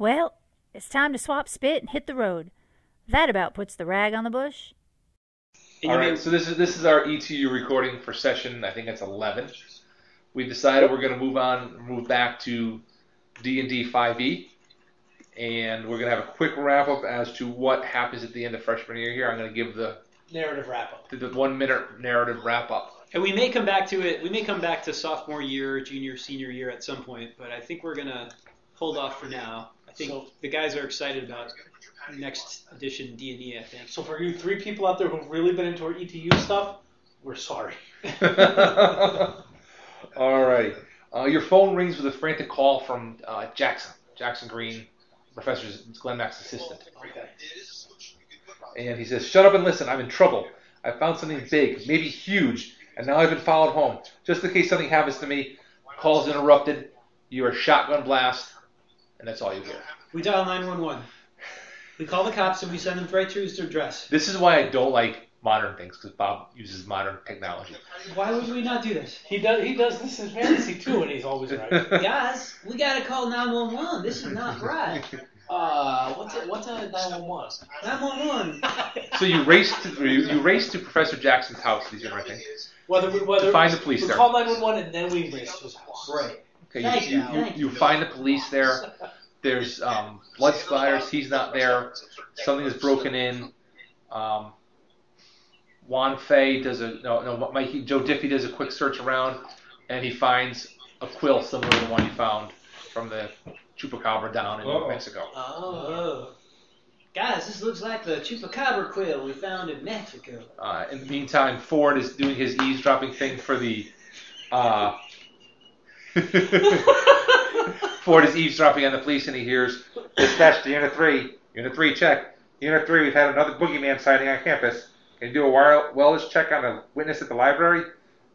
Well, it's time to swap spit and hit the road. That about puts the rag on the bush. All right, so this is our ETU recording for session, I think it's 11. We've decided we're going to move back to D&D 5e, and we're going to have a quick wrap-up as to what happens at the end of freshman year here. I'm going to give the narrative wrap-up. The 1-minute narrative wrap-up. And we may come back to it. We may come back to sophomore year, junior, senior year at some point, but I think we're going to hold off for now. I think so, the guys are excited about next edition D&D, I think. So for you three people out there who've really been into our ETU stuff, we're sorry. All right. Your phone rings with a frantic call from Jackson Green, Professor Glenn Mack's assistant. Okay. And he says, "Shut up and listen. I'm in trouble. I found something big, maybe huge, and now I've been followed home. Just in case something happens to me, call's interrupted, you are shotgun blast, and that's all you hear." We dial 911. We call the cops and we send them right to his address. This is why I don't like modern things, because Bob uses modern technology. Why would we not do this? He does this in fantasy too, and he's always right. Guys, we gotta call 911. This is not right. What's a 911? 911. So you race to Professor Jackson's house. These are my things. Whether find the police there. Call 911 and then we race to his house. Right. Okay. You find the police there. There's blood splatters. He's not there. Something is broken in. Juan Fay does a Joe Diffie does a quick search around, and he finds a quill similar to the one he found from the chupacabra down in New Mexico. Oh. Guys, this looks like the chupacabra quill we found in Mexico. In the meantime, Ford is doing his eavesdropping thing for the... Ford is eavesdropping on the police, and he hears, "Dispatch to Unit 3. Unit 3, check. Unit 3, we've had another boogeyman sighting on campus. Can you do a wireless check on a witness at the library?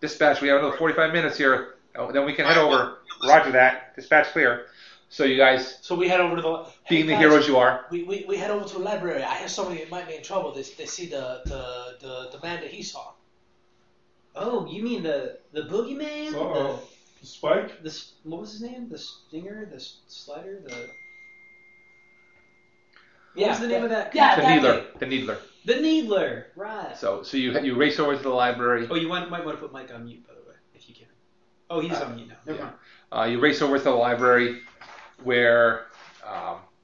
Dispatch, we have another 45 minutes here. Then we can head over. Roger that. Dispatch clear." So you guys... So we head over to the... Being the heroes you are. We head over to the library. I hear somebody that might be in trouble. They see the man that he saw. Oh, you mean the boogeyman? Uh-oh. The Spike? What was his name? The Stinger? The Slider? What was the name of that? Yeah, the Needler. The Needler. The Needler. Right. So you race over to the library. Oh, you might want to put Mike on mute, by the way, if you can. Oh, he's on mute now. Never mind. You race over to the library, where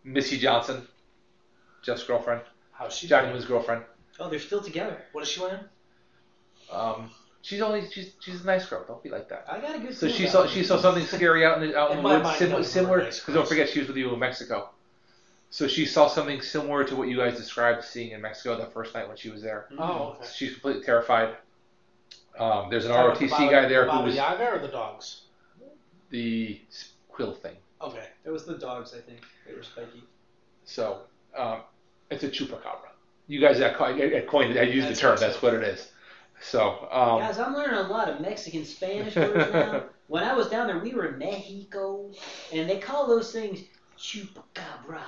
Missy Johnson, Jeff's girlfriend, Johnny Moon's girlfriend. Oh, they're still together. What is she wearing? She's a nice girl. Don't be like that. I got a good. So she saw something scary out in the woods, similar. Because don't forget, she was with you in Mexico. So she saw something similar to what you guys described seeing in Mexico the first night when she was there. Oh. Okay. She's completely terrified. There's an ROTC guy there who was. The Baba Yaga or the dogs? The quill thing. Okay, it was the dogs, I think. They were spiky. So, it's a chupacabra. You guys I used the term. That's what it is. So, guys, I'm learning a lot of Mexican Spanish words now. When I was down there, we were in Mexico, and they call those things chupacabra.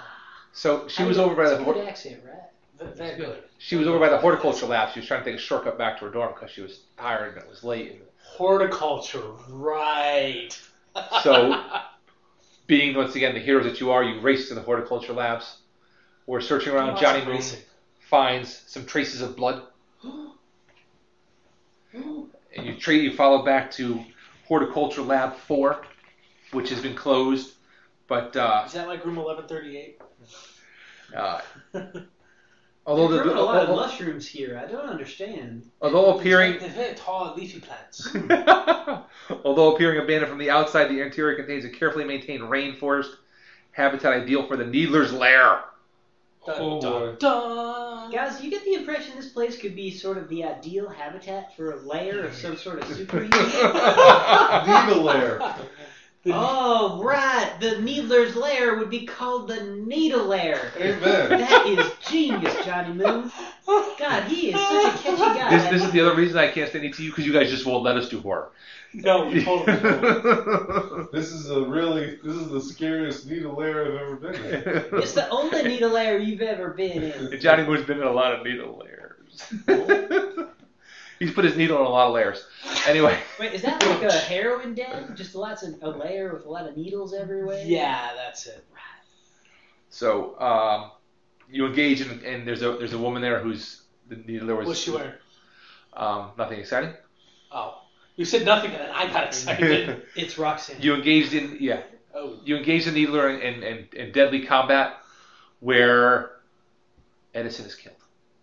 So she was over by the good accent, right? That's good. She was over by the horticulture lab. She was trying to take a shortcut back to her dorm because she was tired and it was late. Horticulture, right? So. Being, once again, the heroes that you are, you race to the horticulture labs. We're searching around. Johnny Moon finds some traces of blood. And you follow back to horticulture lab 4, which has been closed. But is that like room 1138? Although there are a lot of mushrooms here. I don't understand. They're very tall, leafy plants. Although appearing abandoned from the outside, the interior contains a carefully maintained rainforest habitat ideal for the Needler's lair. Dun, dun, dun. Guys, you get the impression this place could be sort of the ideal habitat for a lair of some sort of superhero. Needle lair. Oh, right. The Needler's lair would be called the Needle lair. Amen. That is genius, Johnny Moon. God, he is such a catchy guy. This is the other reason I can't stand it to you, because you guys just won't let us do horror. No, we totally won't. This is the scariest Needle lair I've ever been in. It's the only Needle lair you've ever been in. Johnny Moon's been in a lot of Needle lairs. He's put his needle in a lot of layers. Anyway. Wait, is that like a heroin den? Just a layer with a lot of needles everywhere? Yeah, that's it. Right. So you engage in, and there's a woman there who's the Needler was. What's she wearing? Nothing exciting. Oh, you said nothing, and I got excited. It's Roxanne. You engaged in You engaged the Needler in deadly combat, where Edison is killed.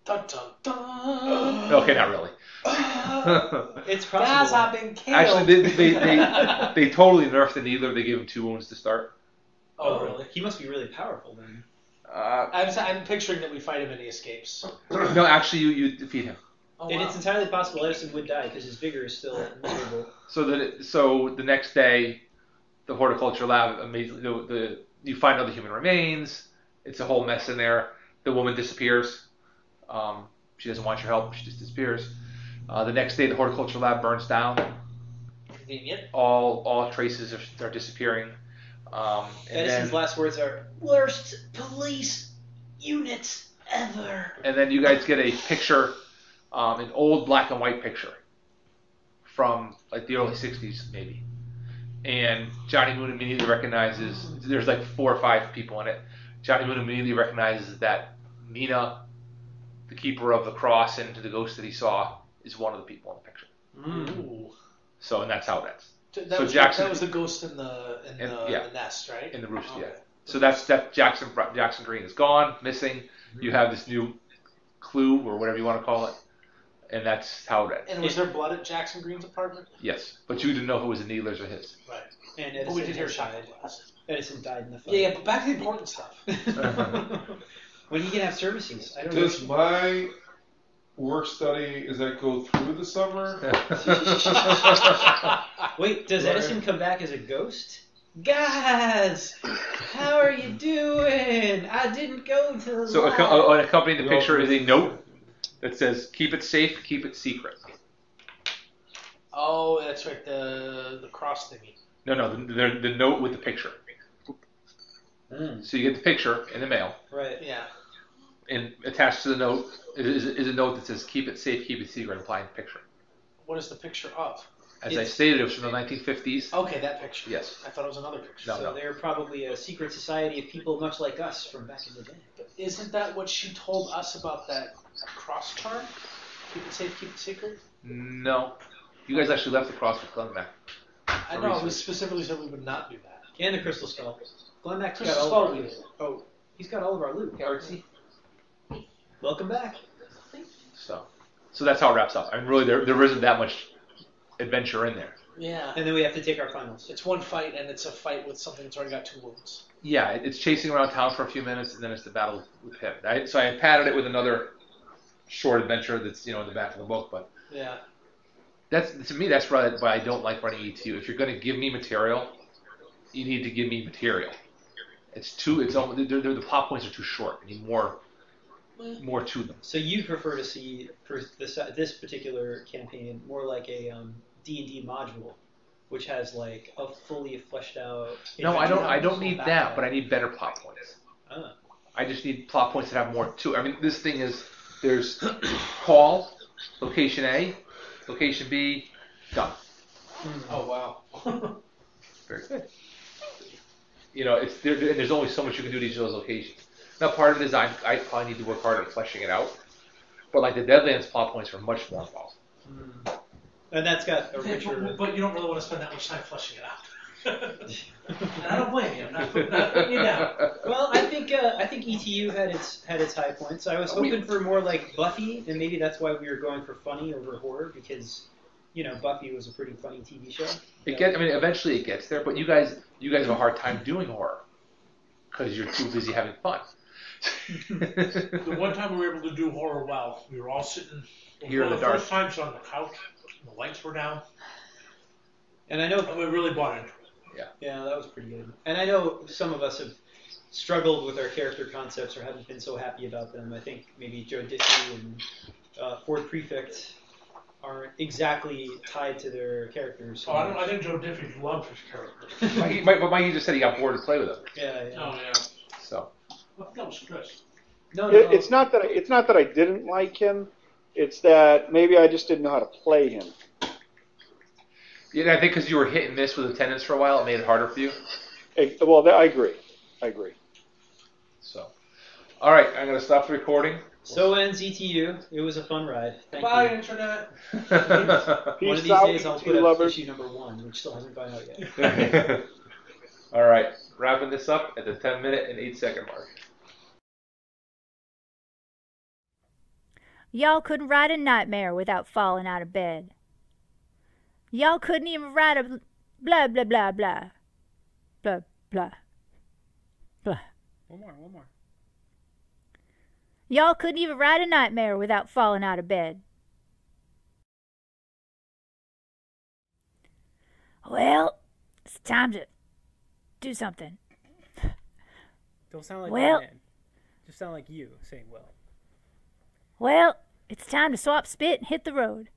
Dun, dun, dun. Okay, not really. It's possible. Guys, I've been killed. Actually, they totally nerfed the Needler. They gave him 2 wounds to start. Oh, really? He must be really powerful then. I'm picturing that we fight him and he escapes. No, actually, you defeat him. Oh, and wow. It's entirely possible Edison would die because his vigor is still miserable. So the next day, the horticulture lab immediately you find all the human remains. It's a whole mess in there. The woman disappears. She doesn't want your help. She just disappears. The next day, the horticulture lab burns down. Convenient. All traces are disappearing. Edison's last words are worst police units ever. And then you guys get a picture, an old black and white picture from like the early '60s maybe. And Johnny Moon immediately recognizes there's like 4 or 5 people in it. Johnny Moon immediately recognizes that Nina, the keeper of the cross and the ghost that he saw, is one of the people in the picture. Mm. So, and that's how it ends. That was the ghost in the nest, right? In the roost, yeah. So that's Jackson Green is gone, missing. You have this new clue or whatever you want to call it, and that's how it ends. And was there blood at Jackson Green's apartment? Yes, but you didn't know if it was the Needler's or his. Right. And Edison we did hear shot glass. Edison died in the fight. Yeah, but back to the important stuff. When you can have services, I don't know. Does my work study, does that go through the summer? Wait, does Edison come back as a ghost? Guys, how are you doing? I didn't go to the lab. So accompanying the picture is a note that says, keep it safe, keep it secret. Oh, that's right, the cross thingy. No, the note with the picture. Mm. So you get the picture in the mail. Right, yeah. And attached to the note is a note that says, keep it safe, keep it secret, implying the picture. What is the picture of? As I stated, it was from the 1950s. Okay, that picture. Yes. I thought it was another picture. No. They're probably a secret society of people much like us from back in the day. But isn't that what she told us about that cross charm? Keep it safe, keep it secret? No. You guys actually left the cross with Glenn Mack. I know, it was specifically said we would not do that. And the crystal skull. Glenn Mack's got all of our loot. Oh, he's got all of our loot. RC. Welcome back. So that's how it wraps up. I mean, really, there isn't that much adventure in there. Yeah. And then we have to take our finals. It's one fight, and it's a fight with something that's already got 2 wounds. Yeah, it's chasing around town for a few minutes, and then it's the battle with him. So I padded it with another short adventure that's in the back of the book, but yeah. That's to me that's why I don't like running E2. If you're going to give me material, you need to give me material. The plot points are too short. I need more to them. So you prefer to see this particular campaign more like a D&D module, which has like a fully fleshed out. No, I don't need that, but I need better plot points. Oh. I just need plot points that have more to. I mean, this thing is there's call, location A, location B, done. Oh wow. Very good. There's only so much you can do at each of those locations. Now, part of it is I probably need to work harder at fleshing it out, but like the Deadlands plot points are much more involved. Mm. And that's got a richer. But you don't really want to spend that much time fleshing it out. And I don't blame you. I'm not putting you down. Well, I think ETU had its high points. I was hoping for more like Buffy, and maybe that's why we were going for funny over horror because. Buffy was a pretty funny TV show. Eventually it gets there, but you guys have a hard time doing horror because you're too busy having fun. The one time we were able to do horror well, we were all sitting here in the dark. The first time, so on the couch, the lights were down, and I know and we really bought into it. Yeah, that was pretty good. And I know some of us have struggled with our character concepts or haven't been so happy about them. I think maybe Joe Diffie and Ford Prefect aren't exactly tied to their characters. So I think Joe Diffie loved his character. But Mikey just said he got bored to play with him. Yeah. Oh yeah. So. I think that was Chris. No. It's not that I didn't like him. It's that maybe I just didn't know how to play him. Yeah, I think because you were hit and miss with attendance for a while, it made it harder for you. I agree. So, all right, I'm going to stop the recording. So ends ETU. It was a fun ride. Bye, Internet. One of these days I'll put up issue #1, which still hasn't gone out yet. All right, wrapping this up at the 10-minute and 8-second mark. Y'all couldn't ride a nightmare without falling out of bed. Y'all couldn't even ride a blah, blah, blah, blah. Blah, blah, blah. One more. Y'all couldn't even ride a nightmare without falling out of bed. Well, it's time to do something. Don't sound like well, man. Just sound like you saying well. Well, it's time to swap spit and hit the road.